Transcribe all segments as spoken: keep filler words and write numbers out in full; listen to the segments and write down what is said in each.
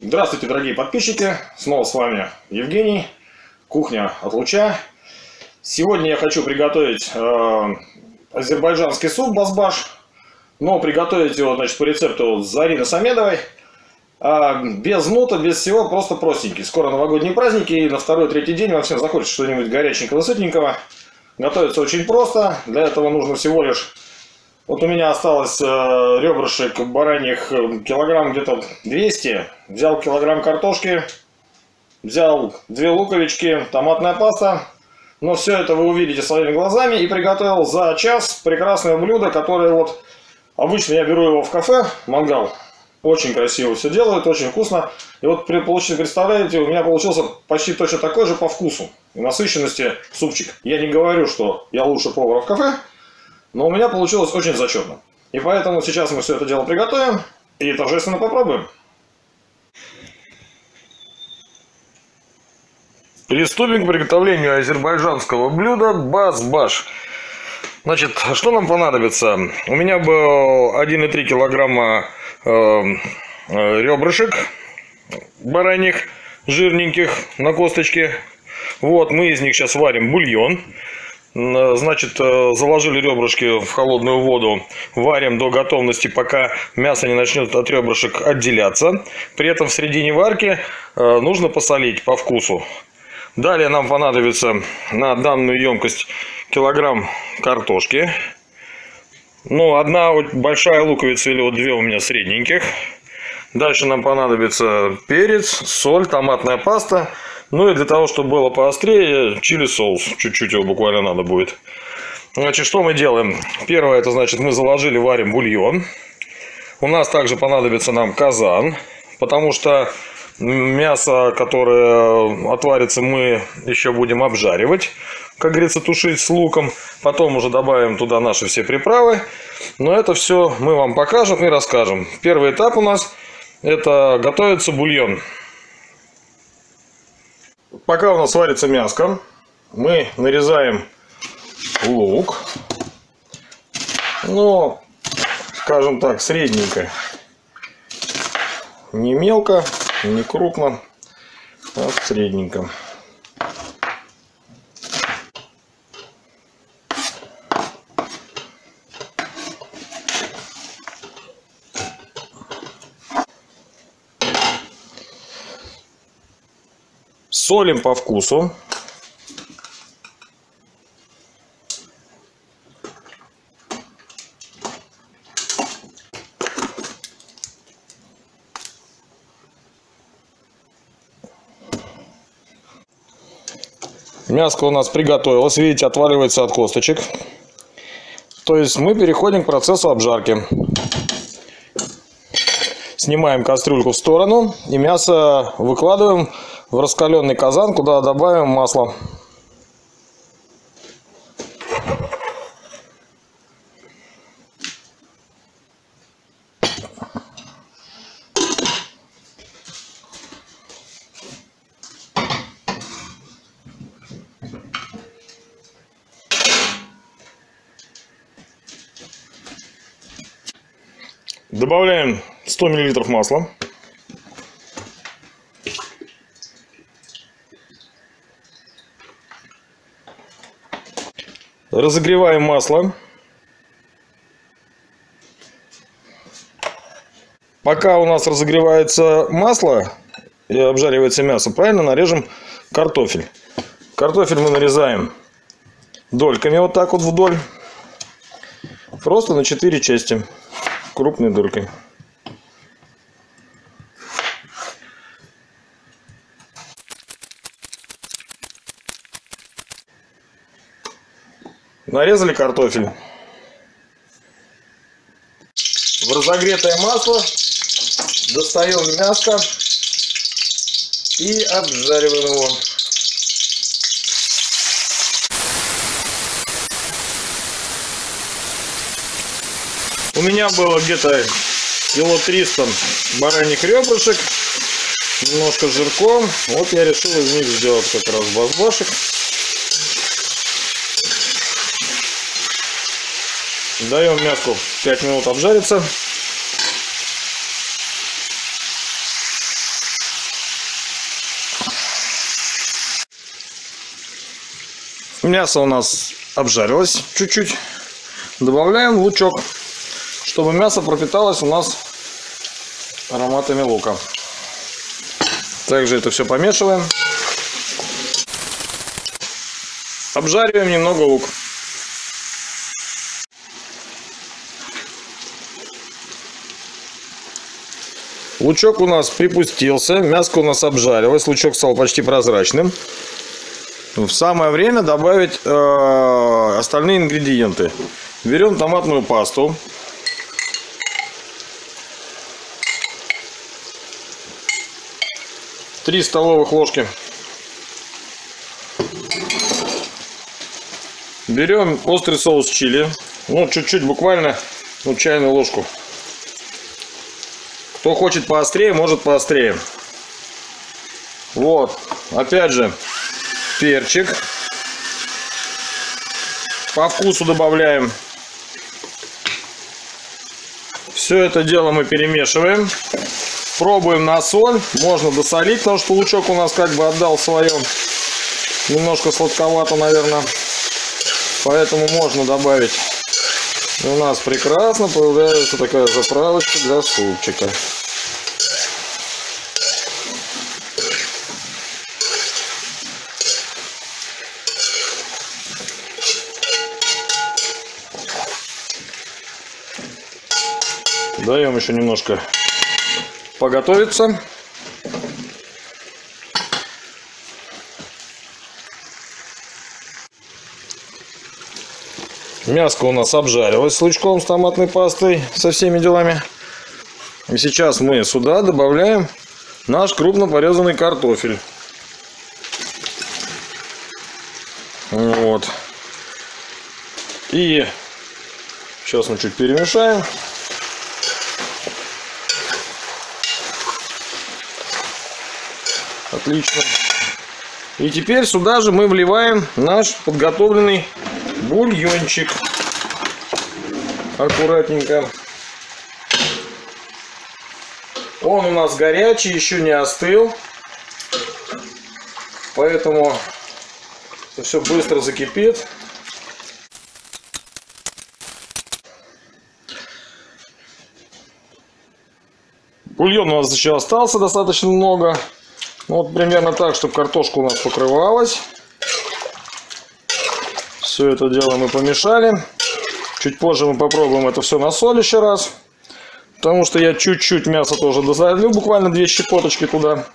Здравствуйте, дорогие подписчики! Снова с вами Евгений, кухня от луча. Сегодня я хочу приготовить э, азербайджанский суп бозбаш, но приготовить его, значит, по рецепту Зарины Самедовой. Э, без нута, без всего, просто простенький. Скоро новогодние праздники, и на второй-третий день вам всем захочется что-нибудь горяченького, сытненького. Готовится очень просто. Для этого нужно всего лишь... Вот у меня осталось э, ребрышек бараньих килограмм где-то двести. Взял килограмм картошки, взял две луковички, томатная паста. Но все это вы увидите своими глазами. И приготовил за час прекрасное блюдо, которое вот... Обычно я беру его в кафе, мангал. Очень красиво все делают, очень вкусно. И вот, представляете, у меня получился почти точно такой же по вкусу и насыщенности супчик. Я не говорю, что я лучший повар в кафе, но у меня получилось очень зачетно. И поэтому сейчас мы все это дело приготовим и торжественно попробуем. Приступим к приготовлению азербайджанского блюда бозбаш. Значит, что нам понадобится? У меня был один и три килограмма э, ребрышек бараньих, жирненьких, на косточке. Вот, мы из них сейчас варим бульон. Значит, заложили ребрышки в холодную воду, варим до готовности, пока мясо не начнет от ребрышек отделяться. При этом в середине варки нужно посолить по вкусу. Далее нам понадобится на данную емкость килограмм картошки. Ну, одна большая луковица или вот две у меня средненьких. Дальше нам понадобится перец, соль, томатная паста. Ну и для того, чтобы было поострее, чили соус. Чуть-чуть его буквально надо будет. Значит, что мы делаем? Первое, это значит, мы заложили, варим бульон. У нас также понадобится нам казан, потому что... Мясо, которое отварится, мы еще будем обжаривать, как говорится, тушить с луком. Потом уже добавим туда наши все приправы. Но это все мы вам покажем и расскажем. Первый этап у нас — это готовится бульон. Пока у нас варится мяско, мы нарезаем лук. Ну, скажем так, средненько. Не мелко, не крупно, а средненько. Солим по вкусу. Мяско у нас приготовилось, видите, отваливается от косточек. То есть мы переходим к процессу обжарки. Снимаем кастрюльку в сторону и мясо выкладываем в раскаленный казан, куда добавим масло. Добавляем сто миллилитров масла. Разогреваем масло. Пока у нас разогревается масло и обжаривается мясо, правильно нарежем картофель. Картофель мы нарезаем дольками, вот так вот вдоль. Просто на четыре части. Крупной дыркой. Нарезали картофель. В разогретое масло достаем мяско и обжариваем его. У меня было где-то кило триста бараньих ребрышек, немножко жирком. Вот я решил из них сделать как раз бозбашек. Даем мяску пять минут обжариться. Мясо у нас обжарилось чуть-чуть. Добавляем лучок, чтобы мясо пропиталось у нас ароматами лука. Также это все помешиваем. Обжариваем немного лук. Лучок у нас припустился, мяско у нас обжарилось, лучок стал почти прозрачным. В самое время добавить э, остальные ингредиенты. Берем томатную пасту. три столовых ложки. Берем острый соус чили. Ну, чуть-чуть, буквально, ну, чайную ложку. Кто хочет поострее, может поострее. Вот. Опять же, перчик. По вкусу добавляем. Все это дело мы перемешиваем. Пробуем на соль. Можно досолить, потому что лучок у нас как бы отдал свое. Немножко сладковато, наверное. Поэтому можно добавить. И у нас прекрасно появляется такая заправочка для супчика. Даем еще немножко поготовиться. Мяско у нас обжарилось с лучком, с томатной пастой, со всеми делами. И сейчас мы сюда добавляем наш крупно порезанный картофель. Вот. И сейчас мы чуть перемешаем. Отлично. И теперь сюда же мы вливаем наш подготовленный бульончик. Аккуратненько. Он у нас горячий, еще не остыл. Поэтому все быстро закипит. Бульон у нас еще остался достаточно много. Вот примерно так, чтобы картошка у нас покрывалась. Все это дело мы помешали. Чуть позже мы попробуем это все на соль еще раз. Потому что я чуть-чуть мясо тоже дозалью. Буквально две щепоточки туда.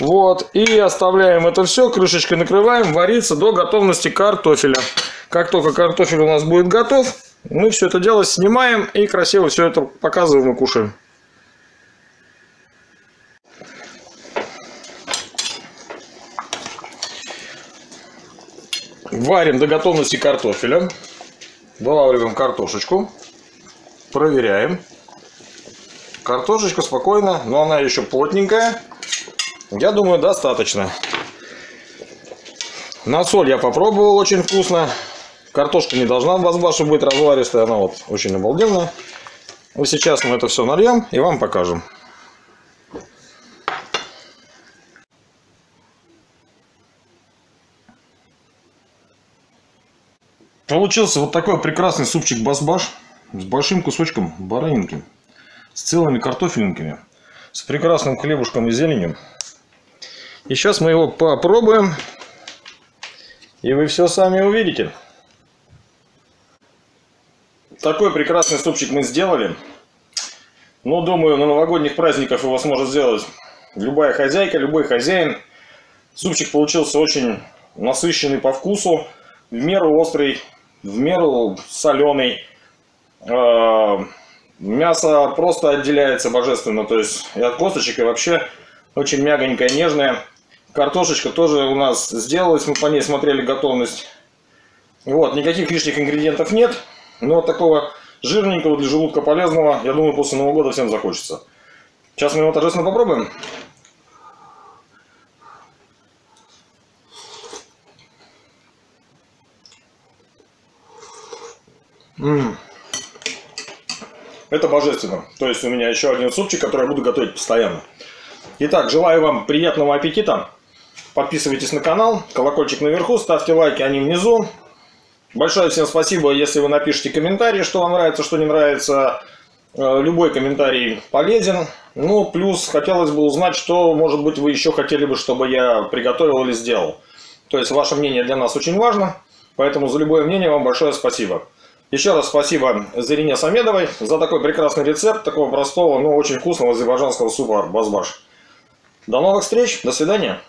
Вот. И оставляем это все. Крышечкой накрываем. Варится до готовности картофеля. Как только картофель у нас будет готов, мы все это дело снимаем и красиво все это показываем и кушаем. Варим до готовности картофеля. Вылавливаем картошечку. Проверяем. Картошечка спокойно, но она еще плотненькая. Я думаю, достаточно. На соль я попробовал, очень вкусно. Картошка не должна в бозбаше быть разваристая, она вот очень обалденная. И сейчас мы это все нальем и вам покажем. Получился вот такой прекрасный супчик бозбаш с большим кусочком баранинки, с целыми картофелинками, с прекрасным хлебушком и зеленью. И сейчас мы его попробуем, и вы все сами увидите. Такой прекрасный супчик мы сделали. Но думаю, на новогодних праздниках его сможет сделать любая хозяйка, любой хозяин. Супчик получился очень насыщенный по вкусу, в меру острый, в меру соленый. Мясо просто отделяется божественно, то есть и от косточек, и вообще очень мягонькое, нежное. Картошечка тоже у нас сделалась, мы по ней смотрели готовность. Вот, никаких лишних ингредиентов нет, но такого жирненького для желудка полезного, я думаю, после Нового года всем захочется. Сейчас мы его торжественно попробуем. М-м. Это божественно. То есть у меня еще один супчик, который я буду готовить постоянно. Итак, желаю вам приятного аппетита. Подписывайтесь на канал. Колокольчик наверху. Ставьте лайки, они внизу. Большое всем спасибо, если вы напишите комментарии, что вам нравится, что не нравится. Любой комментарий полезен. Ну, плюс хотелось бы узнать, что, может быть, вы еще хотели бы, чтобы я приготовил или сделал. То есть ваше мнение для нас очень важно. Поэтому за любое мнение вам большое спасибо. Еще раз спасибо Зарине Самедовой за такой прекрасный рецепт такого простого, но очень вкусного азербайджанского супа «Бозбаш». До новых встреч, до свидания.